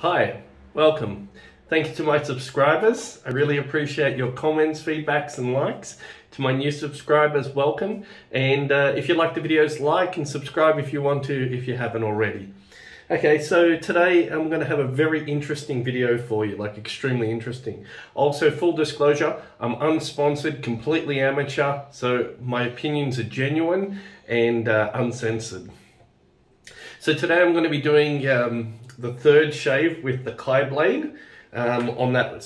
Hi, welcome. Thank you to my subscribers. I really appreciate your comments, feedbacks and likes. To my new subscribers, welcome. And if you like the videos, like and subscribe if you want to, if you haven't already. Okay, so today I'm going to have a very interesting video for you, like extremely interesting. Also, full disclosure, I'm unsponsored, completely amateur, so my opinions are genuine and uncensored. So today I'm going to be doing the third shave with the Kai Blade on that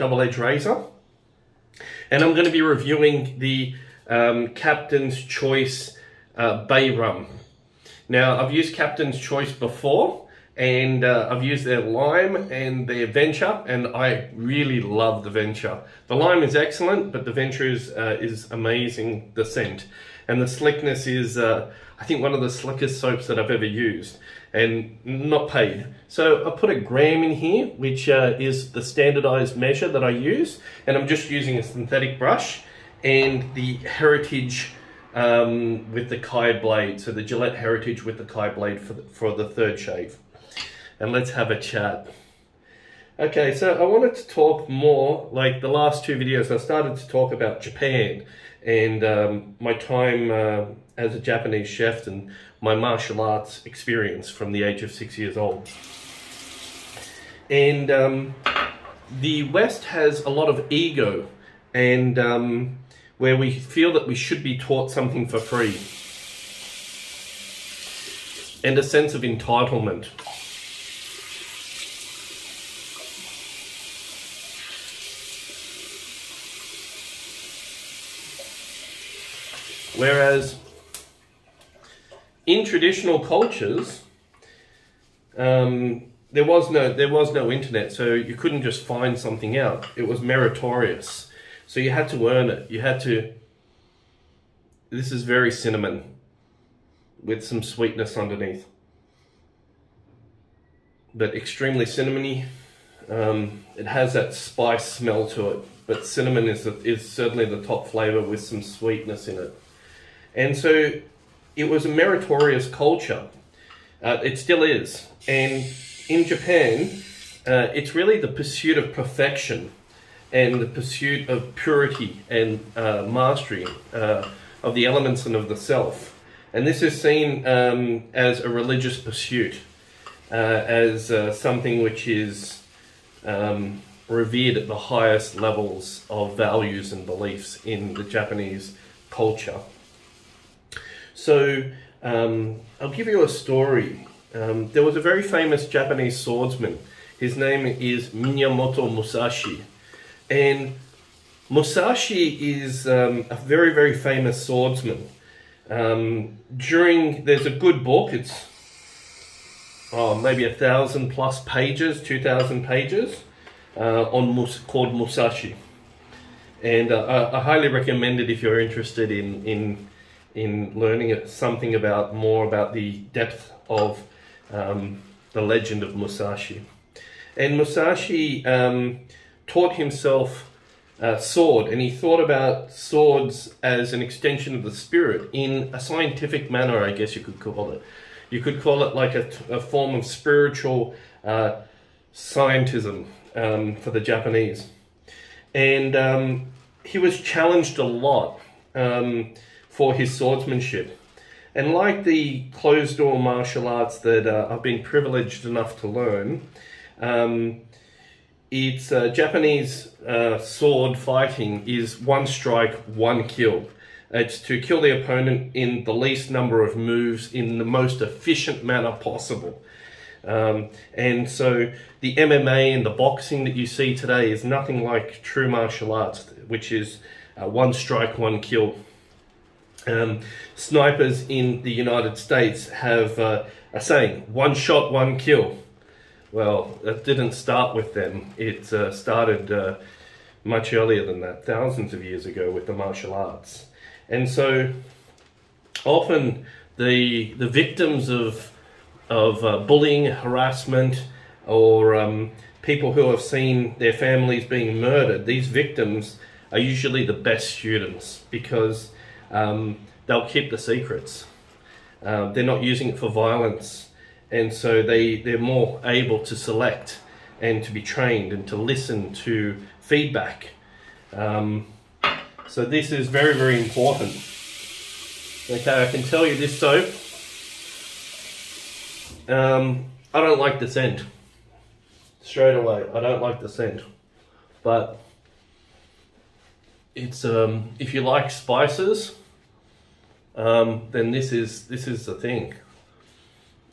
double-edged razor. And I'm going to be reviewing the Captain's Choice Bay Rum. Now, I've used Captain's Choice before, and I've used their Lime and their Venture, and I really love the Venture. The Lime is excellent, but the Venture is amazing, the scent. And the slickness is, I think, one of the slickest soaps that I've ever used, and not paid. So I put 1 gram in here, which is the standardized measure that I use, and I'm just using a synthetic brush and the Heritage with the Kai Blade, so the Gillette Heritage with the Kai Blade for the third shave. And let's have a chat. Okay, so I wanted to talk more, like the last two videos I started to talk about Japan and my time as a Japanese chef and my martial arts experience from the age of 6 years old. And the West has a lot of ego, and where we feel that we should be taught something for free, and a sense of entitlement. Whereas in traditional cultures, there was no internet, so you couldn't just find something out. It was meritorious. So you had to earn it. You had to... This is very cinnamon with some sweetness underneath, but extremely cinnamony. It has that spice smell to it, but cinnamon is certainly the top flavor with some sweetness in it. And so it was a meritorious culture. It still is. And in Japan, it's really the pursuit of perfection and the pursuit of purity and mastery of the elements and of the self. And this is seen as a religious pursuit, as something which is revered at the highest levels of values and beliefs in the Japanese culture. So I'll give you a story. There was a very famous Japanese swordsman. His name is Miyamoto Musashi. And Musashi is a very, very famous swordsman. There's a good book, it's maybe 1,000+ pages, 2,000 pages, called Musashi. And I highly recommend it if you're interested in learning something more about the depth of the legend of Musashi. And Musashi taught himself sword, and he thought about swords as an extension of the spirit in a scientific manner, I guess you could call it. You could call it like a form of spiritual scientism for the Japanese. And he was challenged a lot for his swordsmanship. And like the closed-door martial arts that I've been privileged enough to learn, it's Japanese sword fighting is one strike, one kill. It's to kill the opponent in the least number of moves in the most efficient manner possible. And so the MMA and the boxing that you see today is nothing like true martial arts, which is one strike, one kill. Snipers in the United States have a saying, one shot, one kill. Well, it didn't start with them. It started much earlier than that, thousands of years ago, with the martial arts. And so often the victims of bullying, harassment, or people who have seen their families being murdered, these victims are usually the best students, because they'll keep the secrets. They're not using it for violence. and so they're more able to select and to be trained and to listen to feedback. So this is very, very important. Okay, I can tell you this soap, I don't like the scent. Straight away, I don't like the scent. But it's if you like spices, then this is the thing.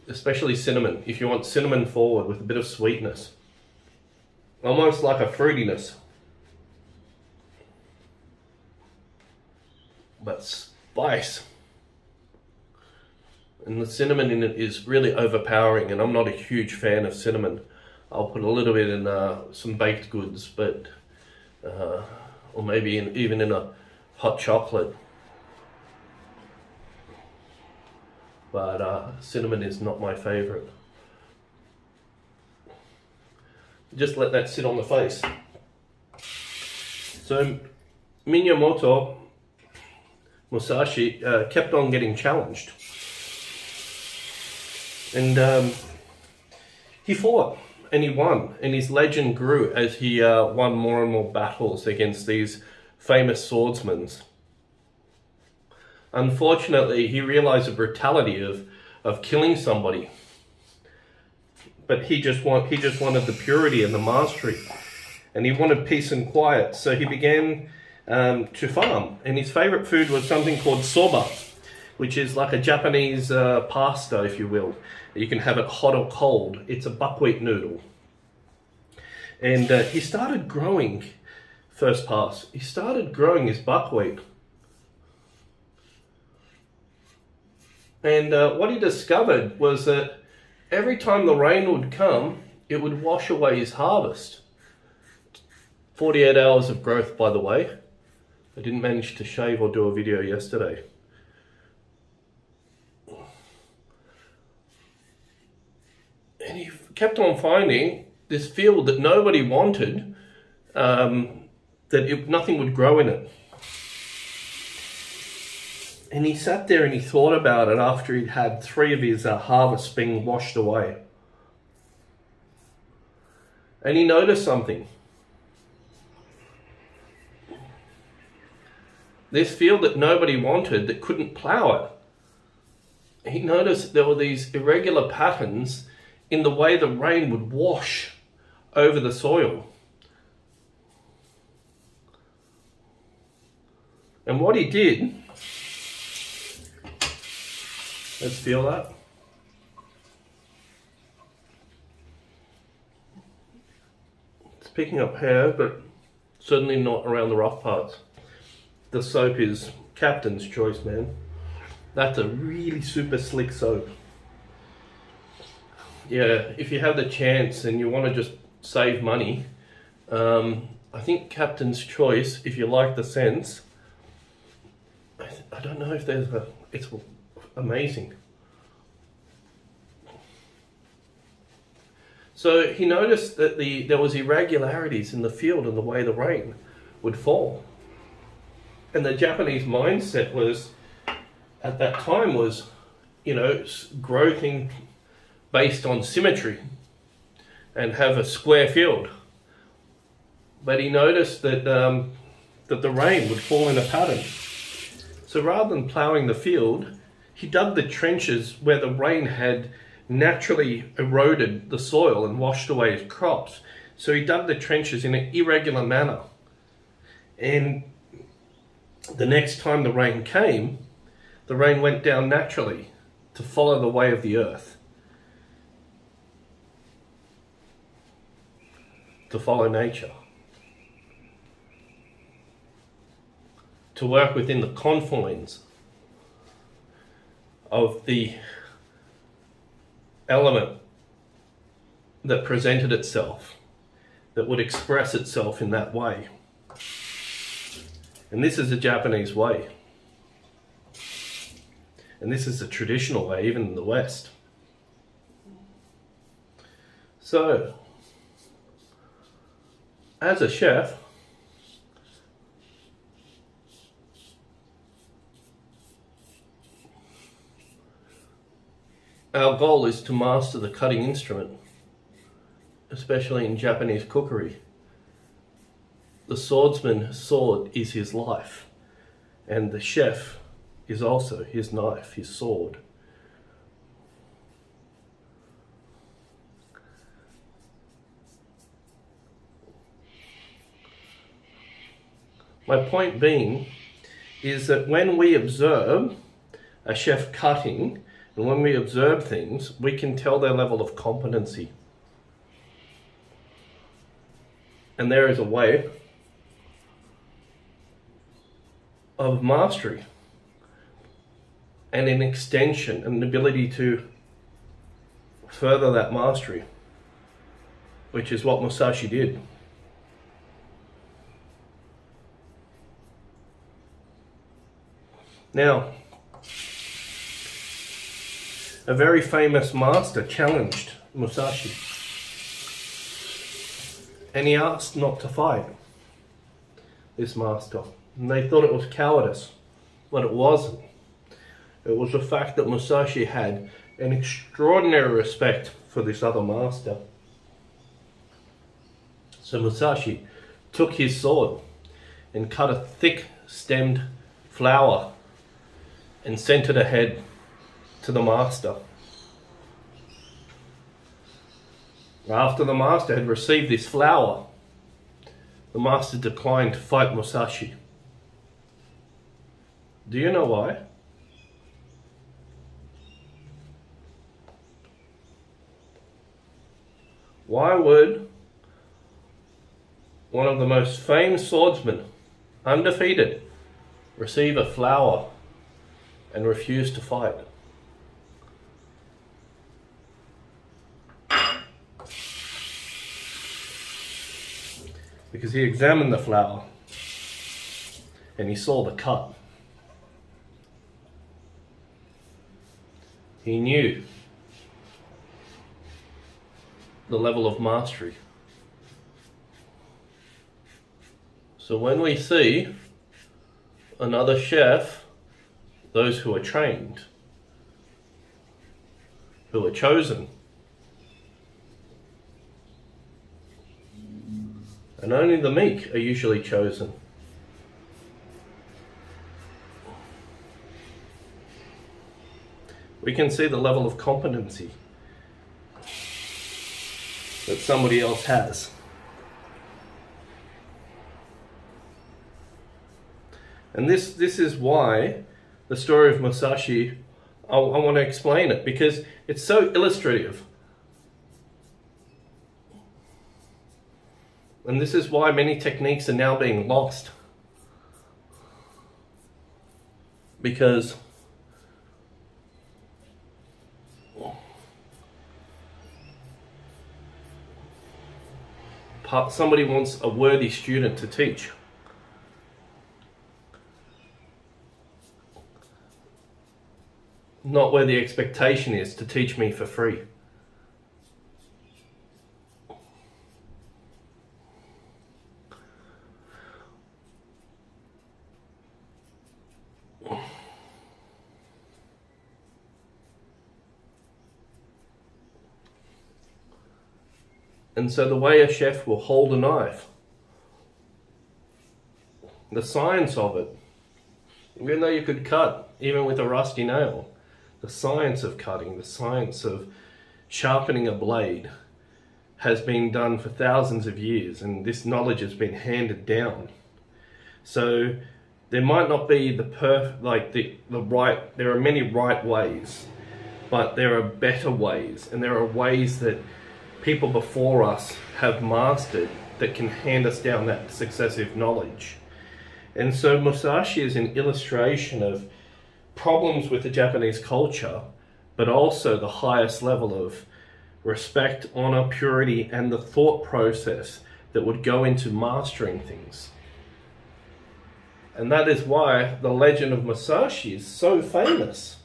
Especially cinnamon. If you want cinnamon forward with a bit of sweetness, almost like a fruitiness. But spice. And the cinnamon in it is really overpowering, and I'm not a huge fan of cinnamon. I'll put a little bit in some baked goods, but or maybe even in a hot chocolate. But cinnamon is not my favorite. Just let that sit on the face. So Miyamoto Musashi kept on getting challenged. And he fought, and he won, and his legend grew as he won more and more battles against these famous swordsmen. Unfortunately, he realized the brutality of killing somebody, but he just wanted the purity and the mastery, and he wanted peace and quiet. So he began to farm, and his favorite food was something called soba, which is like a Japanese pasta, if you will. You can have it hot or cold. It's a buckwheat noodle. And he started growing, first pass, he started growing his buckwheat. And what he discovered was that every time the rain would come, it would wash away his harvest. 48 hours of growth, by the way. I didn't manage to shave or do a video yesterday. And he kept on finding this field that nobody wanted, nothing would grow in it. And he sat there and he thought about it after he'd had three of his harvests being washed away. And he noticed something. This field that nobody wanted, that couldn't plow it, he noticed there were these irregular patterns in the way the rain would wash over the soil. And what he did, let's feel that. It's picking up hair, but certainly not around the rough parts. The soap is Captain's Choice, man. That's a really super slick soap. Yeah, if you have the chance and you want to just save money, I think Captain's Choice, if you like the scents, I don't know if there's a, it's amazing. So he noticed that there was irregularities in the field and the way the rain would fall. And the Japanese mindset was, at that time was, you know, growing based on symmetry and have a square field. But he noticed that, that the rain would fall in a pattern. So rather than ploughing the field, he dug the trenches where the rain had naturally eroded the soil and washed away his crops. So he dug the trenches in an irregular manner. And the next time the rain came, the rain went down naturally to follow the way of the earth. To follow nature, to work within the confines of the element that presented itself, that would express itself in that way. And this is the Japanese way, and this is the traditional way, even in the West. So as a chef, Our goal is to master the cutting instrument, especially in Japanese cookery. The swordsman's sword is his life, and the chef is also his knife, his sword. My point being is that when we observe a chef cutting, and when we observe things, we can tell their level of competency. And there is a way of mastery and an extension and an ability to further that mastery, which is what Musashi did. Now, a very famous master challenged Musashi, and he asked not to fight this master, and they thought it was cowardice, but it wasn't. It was the fact that Musashi had an extraordinary respect for this other master. So Musashi took his sword and cut a thick stemmed flower and sent it ahead to the master. After the master had received this flower, the master declined to fight Musashi. Do you know why? Why would one of the most famed swordsmen, undefeated, receive a flower and refuse to fight? Because he examined the flower and he saw the cut. He knew the level of mastery. So when we see another chef, those who are trained, who are chosen, and only the meek are usually chosen. We can see the level of competency that somebody else has. And this is why the story of Musashi, I want to explain it because it's so illustrative. And this is why many techniques are now being lost. Because somebody wants a worthy student to teach. Not where the expectation is to teach me for free. And so the way a chef will hold a knife, the science of it, even though you could cut even with a rusty nail, the science of cutting, the science of sharpening a blade has been done for thousands of years, and this knowledge has been handed down. So there might not be the there are many right ways, but there are better ways, and there are ways that people before us have mastered that can hand us down that successive knowledge. And so Musashi is an illustration of problems with the Japanese culture, but also the highest level of respect, honor, purity, and the thought process that would go into mastering things. And that is why the legend of Musashi is so famous.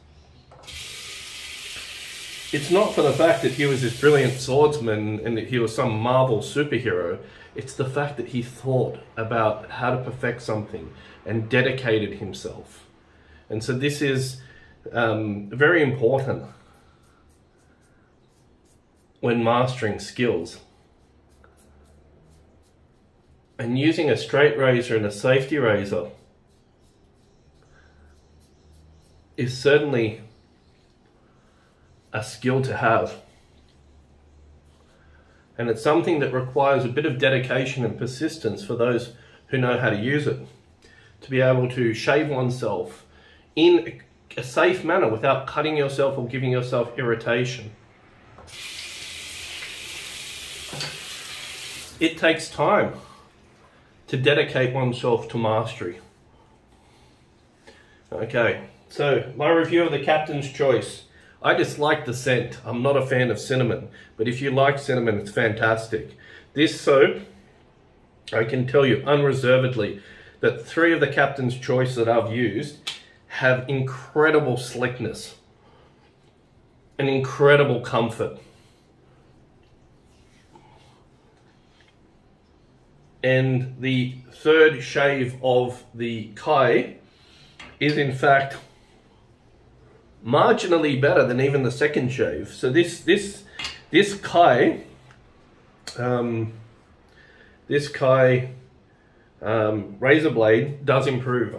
It's not for the fact that he was this brilliant swordsman and that he was some Marvel superhero. It's the fact that he thought about how to perfect something and dedicated himself. And so this is very important when mastering skills. And using a straight razor and a safety razor is certainly a skill to have. And it's something that requires a bit of dedication and persistence for those who know how to use it, to be able to shave oneself in a safe manner without cutting yourself or giving yourself irritation. It takes time to dedicate oneself to mastery. Okay, so my review of the Captain's Choice. I dislike the scent. I'm not a fan of cinnamon, but if you like cinnamon, it's fantastic. This soap, I can tell you unreservedly that 3 of the Captain's Choice that I've used have incredible slickness and incredible comfort. And the 3rd shave of the Kai is in fact marginally better than even the 2nd shave. So this Kai razor blade does improve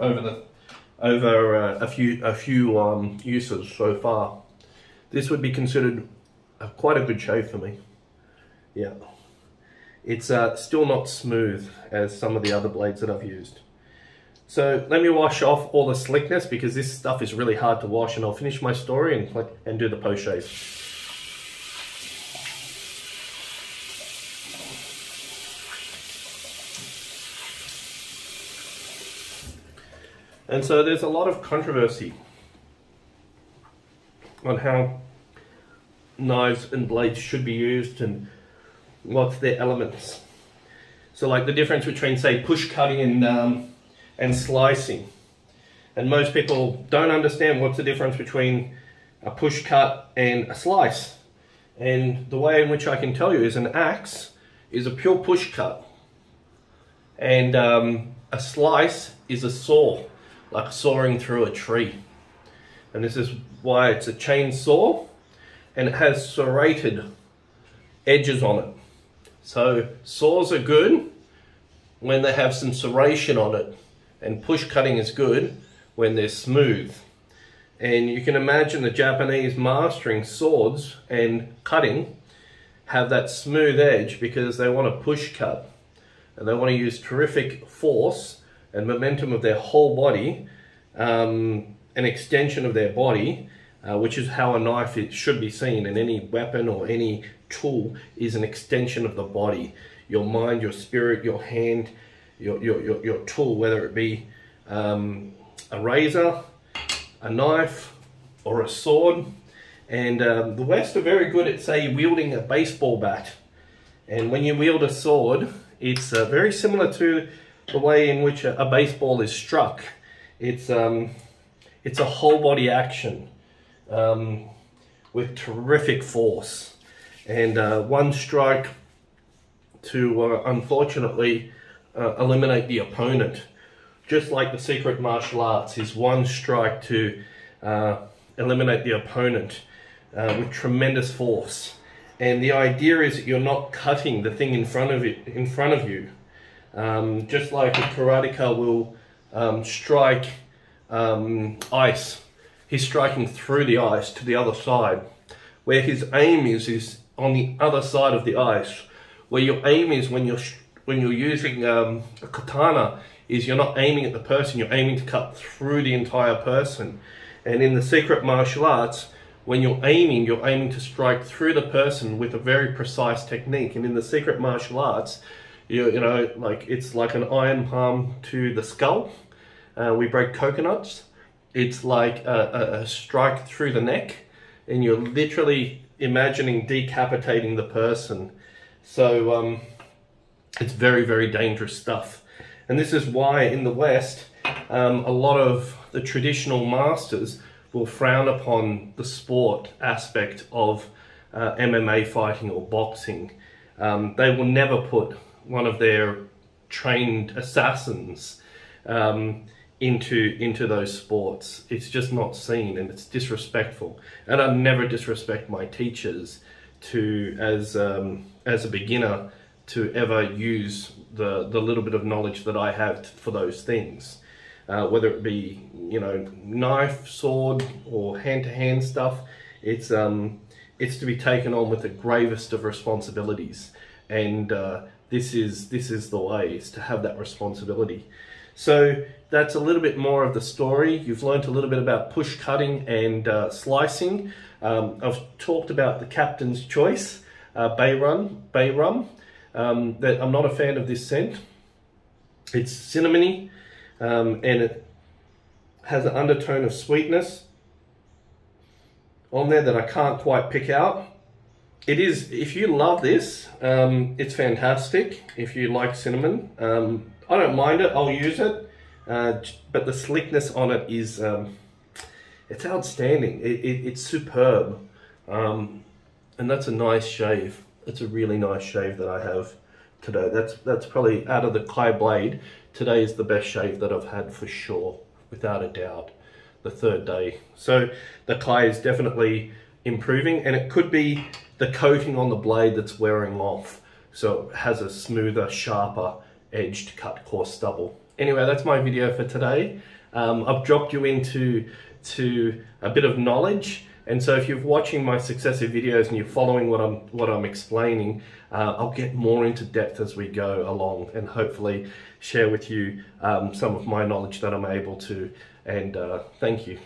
over a few uses so far. This would be considered quite a good shave for me. Yeah, it's still not smooth as some of the other blades that I've used. So let me wash off all the slickness, because this stuff is really hard to wash, and I'll finish my story and do the post shave. And so there's a lot of controversy on how knives and blades should be used and what's their elements. So like the difference between, say, push cutting and slicing. And most people don't understand what's the difference between a push cut and a slice. And the way in which I can tell you is an axe is a pure push cut, and a slice is a saw, like sawing through a tree. And this is why it's a chainsaw, and it has serrated edges on it. So saws are good when they have some serration on it, and push cutting is good when they're smooth. And you can imagine the Japanese mastering swords and cutting have that smooth edge because they want to push cut, and they want to use terrific force and momentum of their whole body, an extension of their body, which is how a knife should be seen. And any weapon or any tool is an extension of the body, your mind, your spirit, your hand, your tool, whether it be a razor, a knife, or a sword. And the West are very good at, say, wielding a baseball bat. And when you wield a sword, it's very similar to the way in which a baseball is struck. It's a whole body action with terrific force. And one strike to, unfortunately, eliminate the opponent. Just like the secret martial arts is one strike to eliminate the opponent with tremendous force. And the idea is that you're not cutting the thing in front of you. Just like a karateka will strike ice, he's striking through the ice to the other side. Where his aim is on the other side of the ice. Where your aim is when you're using a katana is you're not aiming at the person, you're aiming to cut through the entire person. And in the secret martial arts, when you're aiming to strike through the person with a very precise technique. And in the secret martial arts, it's like an iron palm to the skull. We break coconuts. It's like a strike through the neck, and you're literally imagining decapitating the person. So it's very, very dangerous stuff. And this is why in the West, a lot of the traditional masters will frown upon the sport aspect of MMA fighting or boxing. They will never put one of their trained assassins into those sports. It's just not seen, and it's disrespectful. And I never disrespect my teachers to, as a beginner, to ever use the little bit of knowledge that I have for those things. Whether it be, you know, knife, sword, or hand-to-hand stuff, it's to be taken on with the gravest of responsibilities. And this is the way, is to have that responsibility. So that's a little bit more of the story. You've learned a little bit about push cutting and slicing. I've talked about the Captain's Choice, Bay Rum. That I'm not a fan of this scent. It's cinnamony, and it has an undertone of sweetness on there that I can't quite pick out. It is, if you love this, it's fantastic. If you like cinnamon, I don't mind it, I'll use it, but the slickness on it is, it's outstanding. It's superb, and that's a nice shave. It's a really nice shave that I have today. That's probably, out of the Kai Blade, today is the best shave that I've had for sure, without a doubt, the third day. So the Kai is definitely improving, and it could be the coating on the blade that's wearing off, so it has a smoother, sharper edged cut coarse stubble. Anyway, that's my video for today. I've dropped you into a bit of knowledge, and so if you're watching my successive videos and you're following what I'm explaining, I'll get more into depth as we go along, and hopefully share with you some of my knowledge that I'm able to, and thank you.